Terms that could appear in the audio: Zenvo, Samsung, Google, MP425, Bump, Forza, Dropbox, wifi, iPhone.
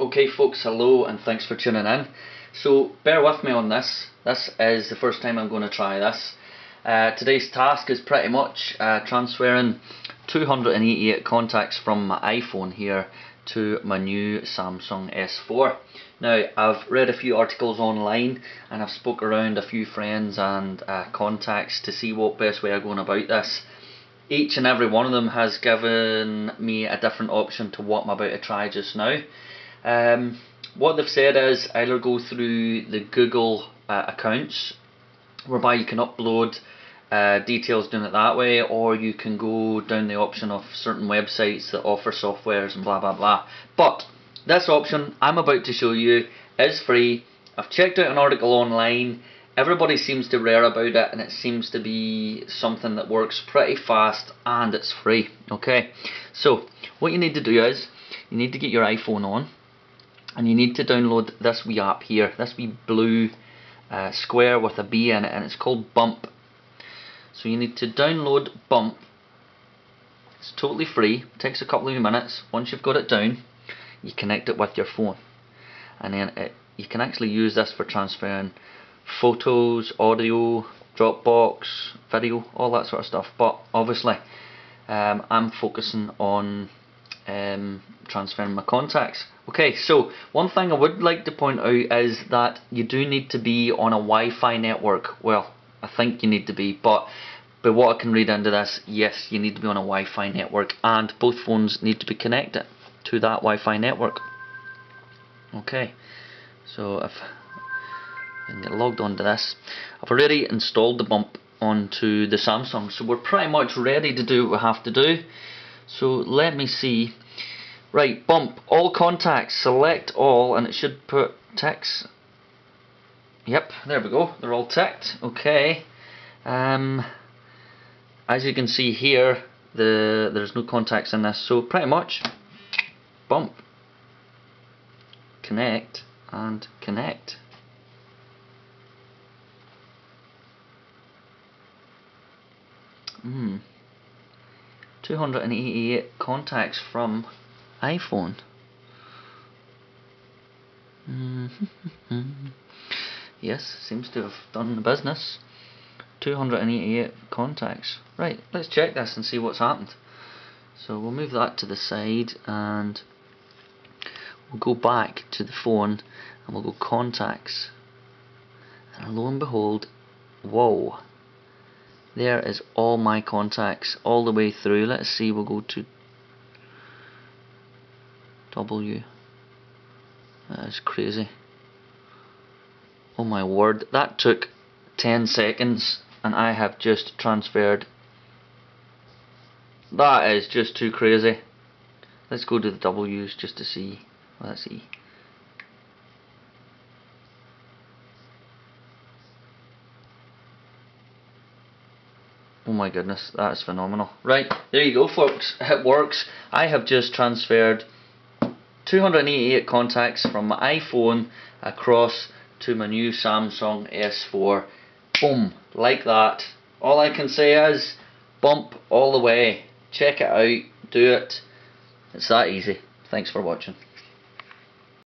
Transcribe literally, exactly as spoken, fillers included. Okay folks, hello and thanks for tuning in. So bear with me on this. This is the first time I'm going to try this. Uh, today's task is pretty much uh, transferring two hundred eighty-eight contacts from my iPhone here to my new Samsung S four. Now I've read a few articles online and I've spoke around a few friends and uh, contacts to see what best way I'm going about this. Each and every one of them has given me a different option to what I'm about to try just now. Um, what they've said is either go through the Google uh, accounts, whereby you can upload uh, details doing it that way, or you can go down the option of certain websites that offer softwares and blah blah blah. But this option I'm about to show you is free. I've checked out an article online, everybody seems to rave about it, and it seems to be something that works pretty fast and it's free. Okay, so what you need to do is you need to get your iPhone on, and you need to download this wee app here, this wee blue uh, square with a B in it, and it's called Bump. So you need to download Bump. It's totally free, it takes a couple of minutes. Once you've got it down, you connect it with your phone, and then it, you can actually use this for transferring photos, audio, Dropbox, video, all that sort of stuff. But obviously um, I'm focusing on Um, transferring my contacts. Okay, so one thing I would like to point out is that you do need to be on a Wi-Fi network. Well, I think you need to be, but but what I can read into this, yes, you need to be on a Wi-Fi network, and both phones need to be connected to that Wi-Fi network. Okay, so if I can get logged onto this, I've already installed the Bump onto the Samsung, so we're pretty much ready to do what we have to do. So let me see. Right, Bump, all contacts, select all, and it should put ticks. Yep, there we go, they're all ticked. Okay, um, as you can see here, the there's no contacts in this, so pretty much Bump, connect and connect. Hmm. two hundred eighty-eight contacts from iPhone. Mm-hmm. Yes, seems to have done the business. two hundred eighty-eight contacts. Right, let's check this and see what's happened. So we'll move that to the side, and we'll go back to the phone, and we'll go contacts. And lo and behold, whoa. There is all my contacts all the way through. Let's see, we'll go to W. That is crazy. Oh my word, that took ten seconds and I have just transferred. That is just too crazy. Let's go to the W's just to see. Let's see. Oh my goodness, that is phenomenal. Right, there you go folks, it works. I have just transferred two hundred eighty-eight contacts from my iPhone across to my new Samsung S four. Boom, like that. All I can say is, Bump all the way. Check it out, do it. It's that easy. Thanks for watching.